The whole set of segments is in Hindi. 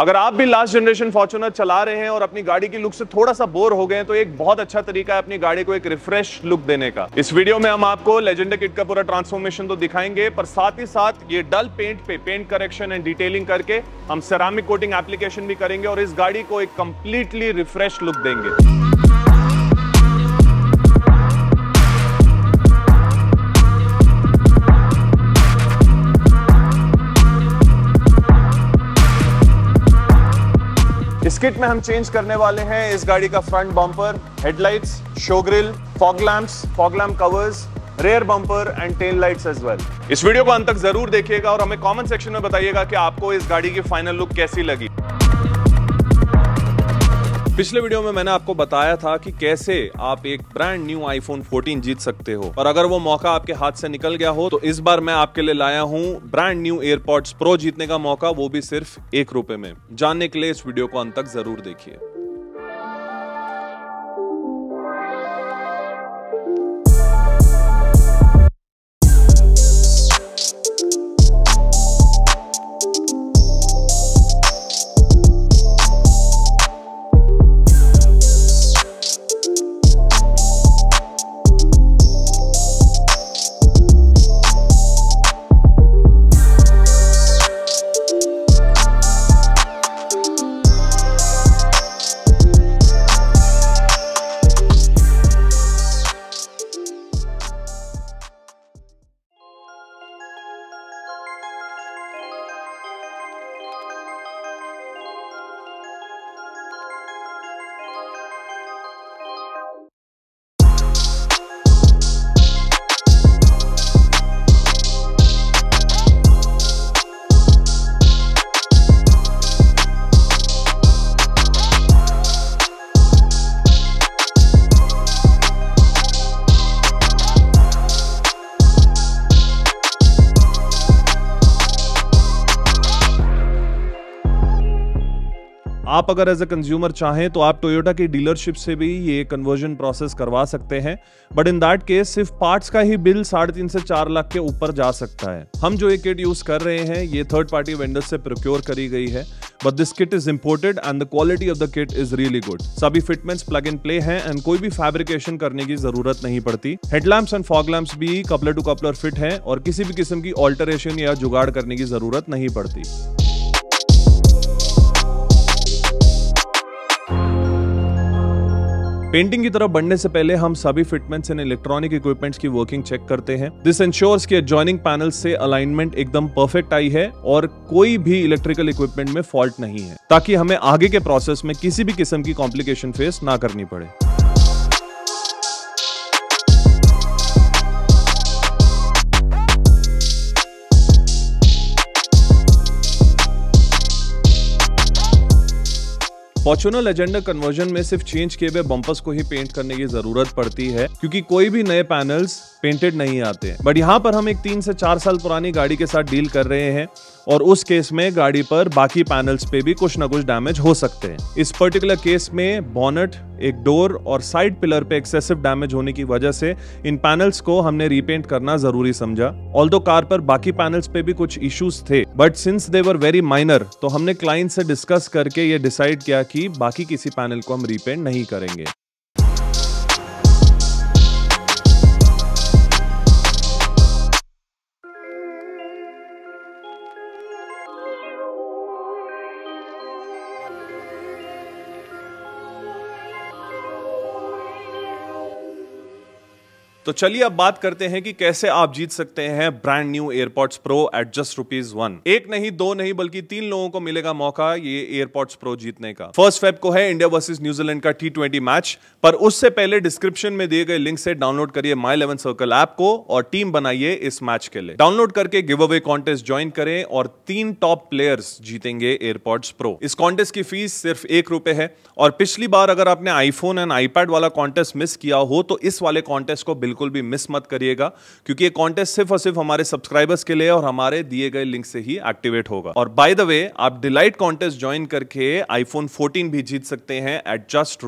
अगर आप भी लास्ट जनरेशन फॉर्च्यूनर चला रहे हैं और अपनी गाड़ी की लुक से थोड़ा सा बोर हो गए हैं तो एक बहुत अच्छा तरीका है अपनी गाड़ी को एक रिफ्रेश लुक देने का। इस वीडियो में हम आपको लेजेंडर किट का पूरा ट्रांसफॉर्मेशन तो दिखाएंगे, पर साथ ही साथ ये डल पेंट पे पेंट करेक्शन एंड डिटेलिंग करके हम सेरामिक कोटिंग एप्लीकेशन भी करेंगे और इस गाड़ी को एक कंप्लीटली रिफ्रेश लुक देंगे। इस किट में हम चेंज करने वाले हैं इस गाड़ी का front bumper, headlights, show grill, fog lamps, fog lamp covers, rear bumper and tail lights as well. इस वीडियो को अंत तक जरूर देखिएगा और हमें कमेंट सेक्शन में बताइएगा कि आपको इस गाड़ी की फाइनल लुक कैसी लगी। पिछले वीडियो में मैंने आपको बताया था कि कैसे आप एक ब्रांड न्यू आईफोन 14 जीत सकते हो और अगर वो मौका आपके हाथ से निकल गया हो तो इस बार मैं आपके लिए लाया हूँ ब्रांड न्यू एयरपॉड्स प्रो जीतने का मौका, वो भी सिर्फ ₹1 में। जानने के लिए इस वीडियो को अंत तक जरूर देखिए। आप अगर एज ए कंज्यूमर चाहें तो आप टोयोटा की डीलरशिप से भी ये कन्वर्जन प्रोसेस करवा सकते हैं, बट इन दैट केस सिर्फ पार्ट्स का ही बिल 3.5 से 4 लाख के ऊपर जा सकता है। हम जो ये किट यूज कर रहे हैं ये थर्ड पार्टी वेंडर से प्रोक्योर करी गई है, but this kit is imported and the quality of the kit is really good. सभी फिटमेंट्स प्लग एंड प्ले हैं एंड कोई भी फैब्रिकेशन करने की जरूरत नहीं पड़ती। हेडलैम्प्स एंड फॉग लैम्प्स भी कपलर टू कपलर फिट हैं और किसी भी किस्म की ऑल्टरेशन या जुगाड़ करने की जरूरत नहीं पड़ती। पेंटिंग की तरफ बढ़ने से पहले हम सभी फिटमेंट्स एंड इलेक्ट्रॉनिक इक्विपमेंट्स की वर्किंग चेक करते हैं। दिस इंश्योर्स कि एडजॉइनिंग पैनल से अलाइनमेंट एकदम परफेक्ट आई है और कोई भी इलेक्ट्रिकल इक्विपमेंट में फॉल्ट नहीं है, ताकि हमें आगे के प्रोसेस में किसी भी किस्म की कॉम्प्लिकेशन फेस ना करनी पड़े। फॉर्च्यूनर लेजेंडर कन्वर्जन में सिर्फ चेंज किए हुए बम्पर्स को ही पेंट करने की जरूरत पड़ती है क्योंकि कोई भी नए पैनल्स पेंटेड नहीं आते, बट यहाँ पर हम एक 3 से 4 साल पुरानी गाड़ी के साथ डील कर रहे हैं और उस केस में गाड़ी पर बाकी पैनल्स पे भी कुछ ना कुछ डैमेज हो सकते हैं। इस पर्टिकुलर केस में बॉनेट, एक डोर और साइड पिलर पे एक्सेसिव डैमेज होने की वजह से इन पैनल्स को हमने रीपेंट करना जरूरी समझा। ऑल्दो कार पर बाकी पैनल्स पे भी कुछ इश्यूज थे, but since they were very minor तो हमने क्लाइंट से डिस्कस करके ये डिसाइड किया कि बाकी किसी पैनल को हम रीपेंट नहीं करेंगे। तो चलिए अब बात करते हैं कि कैसे आप जीत सकते हैं brand new AirPods Pro at just ₹1। 1 नहीं 2 नहीं बल्कि 3 लोगों को मिलेगा मौका ये एयरपॉड्स प्रो जीतने का। 1 फ़रवरी को है इंडिया वर्सेस न्यूजीलैंड का T20 मैच, पर उससे पहले डिस्क्रिप्शन में दिए गए लिंक से डाउनलोड करिए My11Circle ऐप को और टीम बनाइए इस मैच के लिए। डाउनलोड करके गिव अवे कॉन्टेस्ट ज्वाइन करें और 3 टॉप प्लेयर्स जीतेंगे एयरपॉड्स प्रो। इस कॉन्टेस्ट की फीस सिर्फ ₹1 है और पिछली बार अगर आपने आईफोन एंड iPad वाला कॉन्टेस्ट मिस किया हो तो इस वाले कॉन्टेस्ट को बिल्कुल बिल्कुल भी मिस मत करिएगा, क्योंकि ये कॉन्टेस्ट सिर्फ और सिर्फ हमारे सब्सक्राइबर्स के लिए और हमारे दिए गए लिंक से ही एक्टिवेट होगा। और बाय द वे, आप डिलाइट कॉन्टेस्ट ज्वाइन करके आईफोन 14 भी जीत सकते हैं एट जस्ट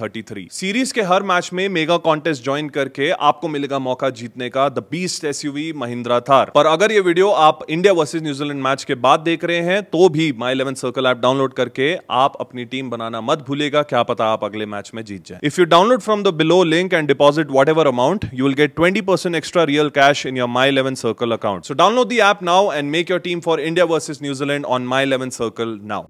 ₹33। सीरीज के हर मैच में मेगा कॉन्टेस्ट ज्वाइन करके आपको मिलेगा मौका जीतने का the beast SUV Mahindra Thar. पर अगर ये वीडियो आप इंडिया वर्सेस न्यूजीलैंड मैच के बाद देख रहे हैं तो भी My11Circle ऐप डाउनलोड करके आप अपनी टीम बनाना मत भूलिएगा, क्या पता आप अगले मैच में जीत जाए। If you download from the below link and deposit whatever amount, you will get 20% extra real cash in your My11Circle account. So download the app now and make your team for India versus New Zealand on My11Circle now.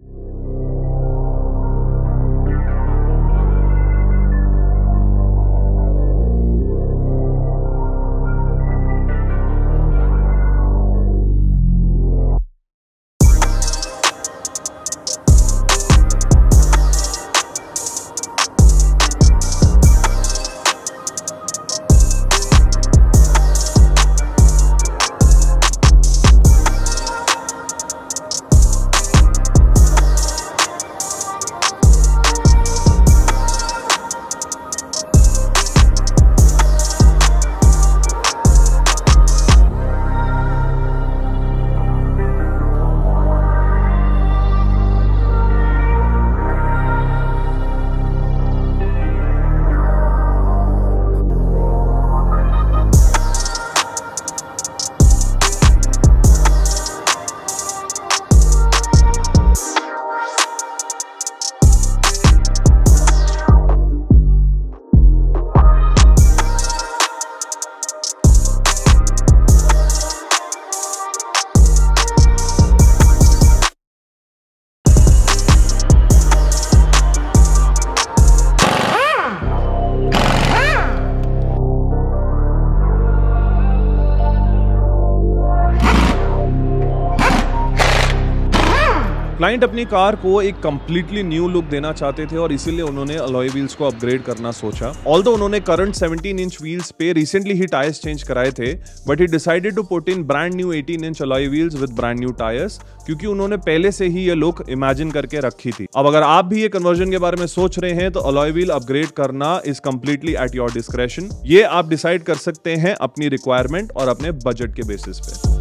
Client अपनी कार को एक कम्प्लीटली न्यू लुक देना चाहते थे और इसीलिए उन्होंने अलॉय व्हील्स को अपग्रेड करना सोचा। ऑल्दो उन्होंने करंट 17 इंच व्हील्स पे रिसेंटली ही टायर्स चेंज कराए थे, but he decided to put in brand new 18 inch alloy wheels with brand new tyres, क्योंकि उन्होंने पहले से ही ये लुक इमेजिन करके रखी थी। अब अगर आप भी ये कन्वर्जन के बारे में सोच रहे हैं तो अलॉय व्हील अपग्रेड करना is completely at your discretion. ये आप डिसाइड कर सकते हैं अपनी रिक्वायरमेंट और अपने बजट के बेसिस पे।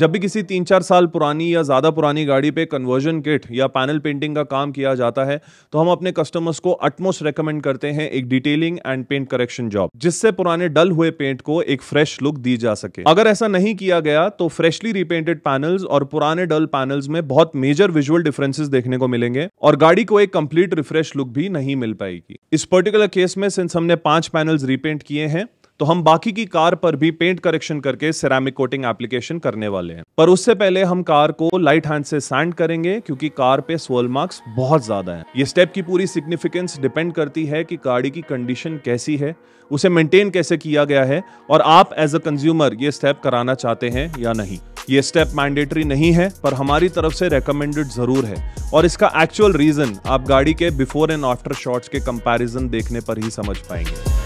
जब भी किसी 3-4 साल पुरानी या ज़्यादा पुरानी गाड़ी पे कन्वर्जन किट या पैनल पेंटिंग का काम किया जाता है तो हम अपने कस्टमर्स को अटमोस्ट रेकमेंड करते हैं एक detailing and paint correction job, जिससे पुराने डल हुए पेंट को एक फ्रेश लुक दी जा सके। अगर ऐसा नहीं किया गया तो फ्रेशली रिपेंटेड पैनल्स और पुराने डल पैनल्स में बहुत मेजर विजुअल डिफरेंसेस देखने को मिलेंगे और गाड़ी को एक कंप्लीट रिफ्रेश लुक भी नहीं मिल पाएगी। इस पर्टिकुलर केस में सिंस हमने 5 पैनल्स रिपेंट किए हैं तो हम बाकी की कार पर भी पेंट करेक्शन करके सिरेमिक कोटिंग एप्लीकेशन करने वाले हैं, पर उससे पहले हम कार को लाइट हैंड से सैंड करेंगे क्योंकि कार पे स्वर्ल मार्क्स बहुत ज्यादा हैं। ये स्टेप की पूरी सिग्निफिकेंस डिपेंड करती है कि गाड़ी की कंडीशन कैसी है, उसे मेंटेन कैसे किया गया है और आप एज अ कंज्यूमर ये स्टेप कराना चाहते हैं या नहीं। ये स्टेप मैंडेटरी नहीं है पर हमारी तरफ से रेकमेंडेड जरूर है और इसका एक्चुअल रीजन आप गाड़ी के बिफोर एंड आफ्टर शॉट्स के कंपैरिजन देखने पर ही समझ पाएंगे।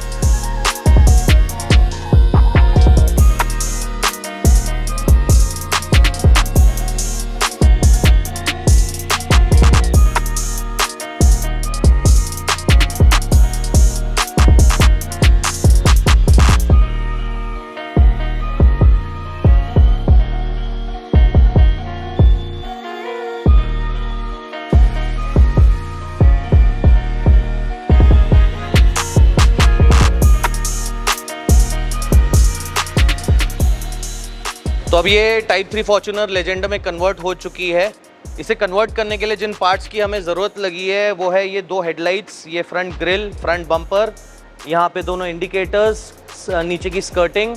अब ये टाइप 3 फॉर्च्यूनर लेजेंडर में कन्वर्ट हो चुकी है। इसे कन्वर्ट करने के लिए जिन पार्ट्स की हमें ज़रूरत लगी है वो है ये दो हेडलाइट्स, ये फ्रंट ग्रिल, फ्रंट बम्पर, यहाँ पे दोनों इंडिकेटर्स, नीचे की स्कर्टिंग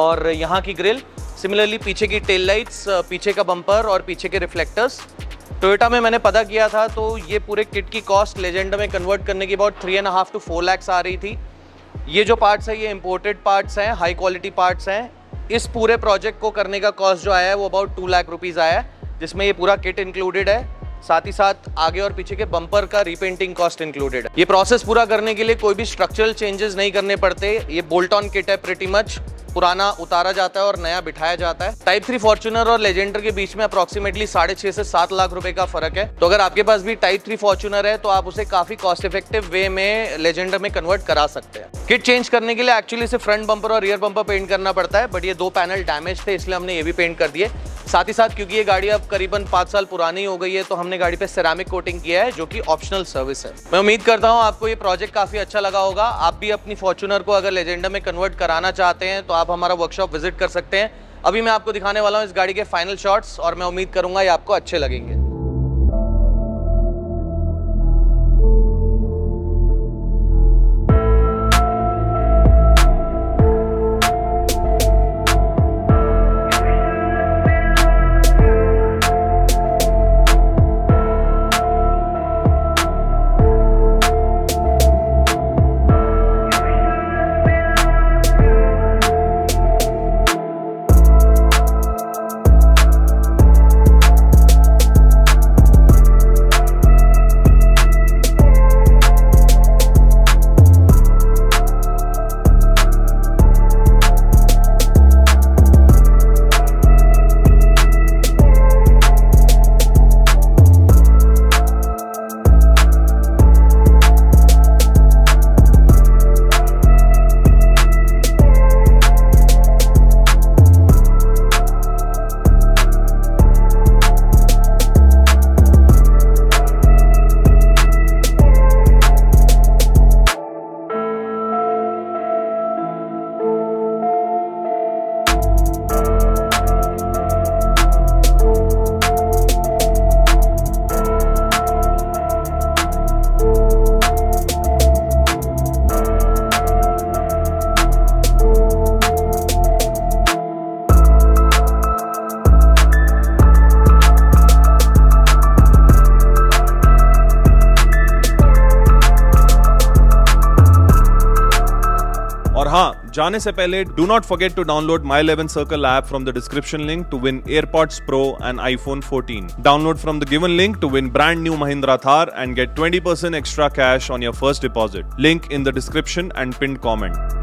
और यहाँ की ग्रिल। सिमिलरली पीछे की टेल लाइट्स, पीछे का बम्पर और पीछे के रिफ्लेक्टर्स। टोयोटा में मैंने पता किया था तो ये पूरे किट की कॉस्ट लेजेंडर में कन्वर्ट करने की अबाउट 3.5 to 4 lakhs आ रही थी। ये जो पार्ट्स हैं ये इम्पोर्टेड पार्ट्स हैं, हाई क्वालिटी पार्ट्स हैं। इस पूरे प्रोजेक्ट को करने का कॉस्ट जो आया है वो अबाउट 2 लाख रुपीज़ आया है, जिसमें ये पूरा किट इंक्लूडेड है, साथ ही साथ आगे और पीछे के बम्पर का रीपेंटिंग कॉस्ट इंक्लूडेड है। ये प्रोसेस पूरा करने के लिए कोई भी स्ट्रक्चरल चेंजेस नहीं करने पड़ते। ये बोल्ट ऑन किट है, प्रिटी मच पुराना उतारा जाता है और नया बिठाया जाता है। टाइप 3 फॉर्च्यूनर और लेजेंडर के बीच में अप्रॉक्सीमेटली 6.5 से 7 लाख रुपए का फर्क है। तो अगर आपके पास भी टाइप 3 फॉर्च्यूनर है तो आप उसे काफी कॉस्ट इफेक्टिव वे में लेजेंडर में कन्वर्ट करा सकते हैं। किट चेंज करने के लिए एक्चुअली से फ्रंट बम्पर और रियर बम्पर पेंट करना पड़ता है, बट ये दो पैनल डैमेज थे इसलिए हमने ये भी पेंट कर दिए। साथ ही साथ क्योंकि ये गाड़ी अब करीबन 5 साल पुरानी हो गई है तो हमने गाड़ी पे सिरामिक कोटिंग किया है, जो कि ऑप्शनल सर्विस है। मैं उम्मीद करता हूँ आपको ये प्रोजेक्ट काफ़ी अच्छा लगा होगा। आप भी अपनी फॉर्च्यूनर को अगर लेजेंडर में कन्वर्ट कराना चाहते हैं तो आप हमारा वर्कशॉप विजिट कर सकते हैं। अभी मैं आपको दिखाने वाला हूँ इस गाड़ी के फाइनल शॉट्स और मैं उम्मीद करूँगा ये आपको अच्छे लगेंगे। और हाँ, जाने से पहले do not forget to download My11Circle app from the description link to win AirPods Pro and iPhone 14. Download from the given link to win brand new Mahindra Thar and get 20% extra cash on your first deposit. Link in the description and pinned comment.